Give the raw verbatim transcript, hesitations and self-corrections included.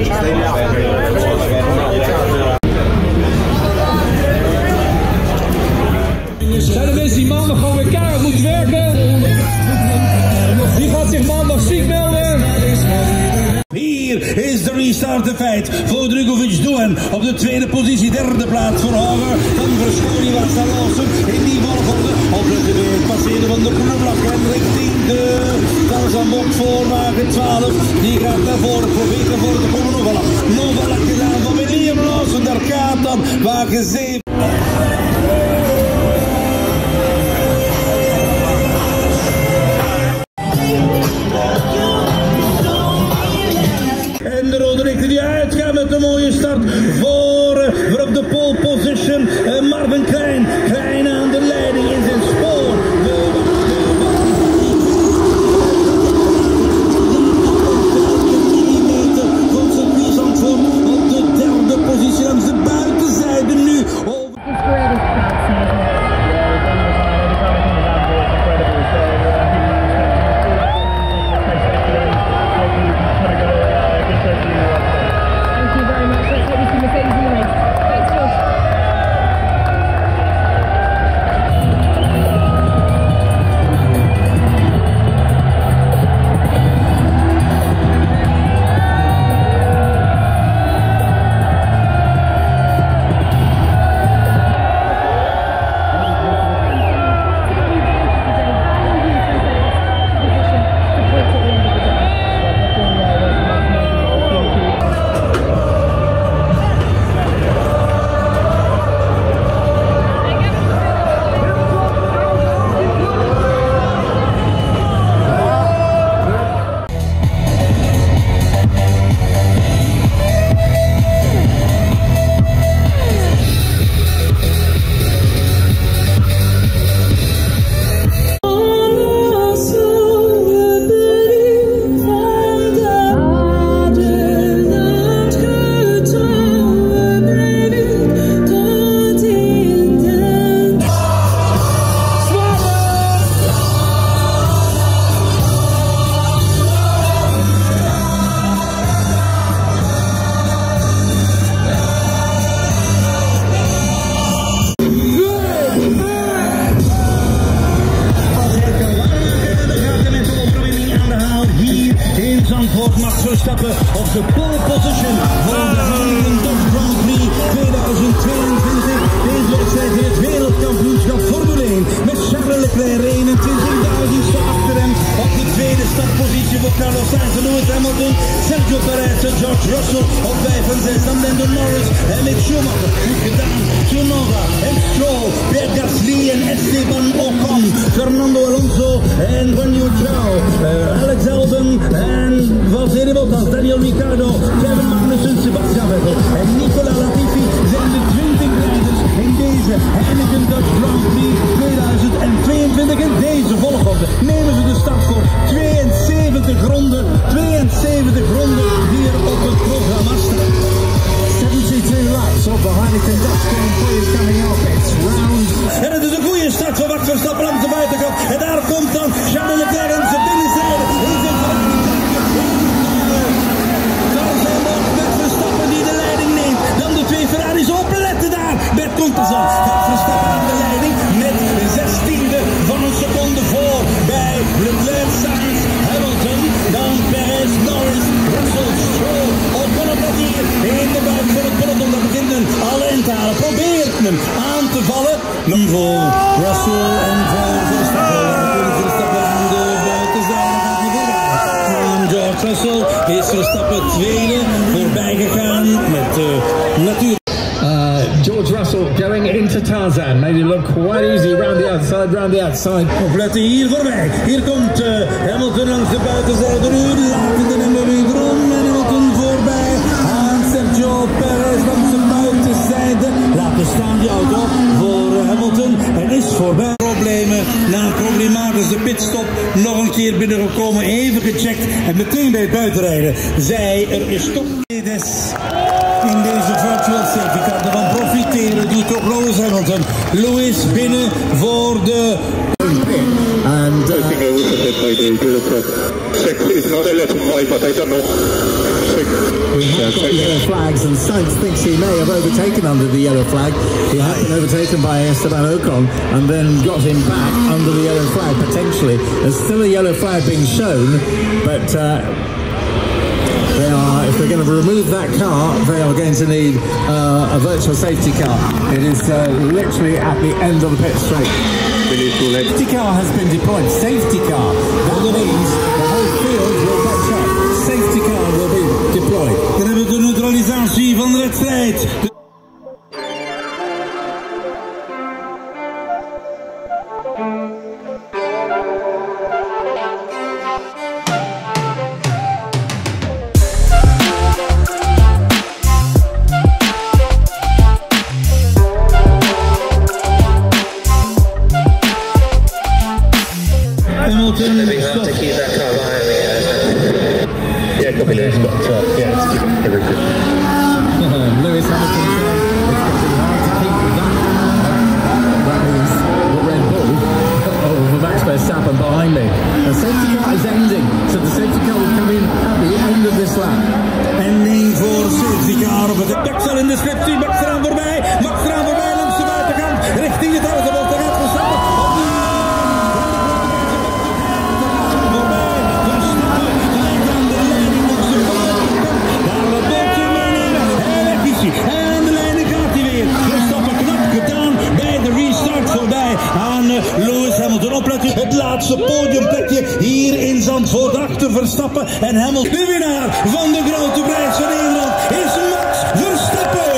Zijn er mensen die maandag gewoon weer keihard moeten werken? Wie gaat zich maandag ziek melden? Hier is de restart feit voor Drukovic doen. Op de tweede positie, derde plaats voor Haver. Dan Verschoor, die was daar Lawson in die volgorde. Oplette weer het passeren van de Kronenblak en richting de Zandvoort voor wagen twaalf. Die gaat naar voren, probeert naar voren te komen. Novala, Novala gedaan van William Lawson. Daar gaat dan wagen zeven. Een mooie start voor, voor op de pole position. Uh, Marvin Klein, Klein aan de leiding in zijn spoor. vijfentwintig meter komt ze Zandvoort op de derde positie langs de buitenzijde nu. Over... Max Verstappen op de pole position van de Haven Grand Prix tweeduizend tweeëntwintig. Deze wedstrijd in het wereldkampioenschap Formule één met Charles Leclerc eenentwintig. De Audi's van achter hem op de tweede startpositie voor Carlos Sainz en Lewis Hamilton. Sergio Perez en George Russell op vijf en zes. Dan Lando Norris en Mick Schumacher. Goed gedaan. Tsunoda en Stroll. Pierre Gasly en Esteban Ocon. Fernando Alonso en Guan Yu Zhao. Uh, Alex Elden en Valtteri Bottas, Daniel Ricciardo, Kevin Magnussen, Sebastian Vettel en Nicola Latifi zijn de twintig rijders in deze Heineken Dutch Grand Prix tweeduizend tweeëntwintig. In deze volgorde nemen ze de start voor tweeënzeventig ronden, tweeënzeventig ronden hier op het programma staan. seventy-two laps of the Heineken Dutch Grand Prix is coming up. It's round. En het is een goede start van Max Verstappen langs de buitenkant en daar komt dan Charles Leclerc en zijn binnenzijde in zijn vraag. Twee Ferraris, Oplette daar, Bert komt er zand. Gaat Verstappen aan de leiding met de zestiende van een seconde voor bij Leclerc, Sainz, Hamilton, dan Perez, Norris, Russell, Stroll. Ocon op dat hier in de buik van het peloton, dat begint hem al in te halen. Probeert hem aan te vallen. Dan voor Russell en voor Verstappen. Verstappen aan de buitenzijde gaat hij weer aan. Aan George Russell is Verstappen tweede voorbij gegaan met de uh, Uh, George Russell going into Tarzan, made it look quite easy round the outside, round the outside. Oplette hier voorbij, hier komt uh, Hamilton langs de buitenzijde uur, laten de nummer uur om en Hamilton voorbij aan Sergio Perez langs de buitenzijde, laten staan die auto voor Hamilton en is voorbij. Problemen na een problematische pitstop, nog een keer binnengekomen, even gecheckt en meteen bij het buitenrijden, zij er is toch Mercedes. In deze virtual safety car ervan profiteren doet ook Lewis Hamilton. Lewis binnen voor de. And, uh, I agree, do the press. Six is not a letter five, but I don't know. Six. We have got yellow flags, and Sainz thinks he may have overtaken under the yellow flag. He had been overtaken by Esteban Ocon and then got him back under the yellow flag, potentially. There's still a yellow flag being shown, but... Uh, They are, if they're going to remove that car, they are going to need uh, a virtual safety car. It is uh, literally at the end of the pit straight. Safety car has been deployed. Safety car. That means the whole field will catch up. Safety car will be deployed. Dan hebben we de neutralisatie van de wedstrijd. Bexel in de slipstream, Bexel aan voorbij, Max eraan voorbij, langs de buitenkant, richting het huis, op de gaat Verstappen, voorbij, Verstappen, hij is aan de leiding nog zo goed, daar wat bootje mee nemen, en weg is hij, en aan de leiding gaat hij weer, Verstappen knap gedaan, bij de restart voorbij, aan Lewis Hamilton, opletten, het laatste podiumplekje, hier in Zandvoort, achter Verstappen, en Hamilton, de winnaar van de grote prijs van Nederland, is Max Verstappen!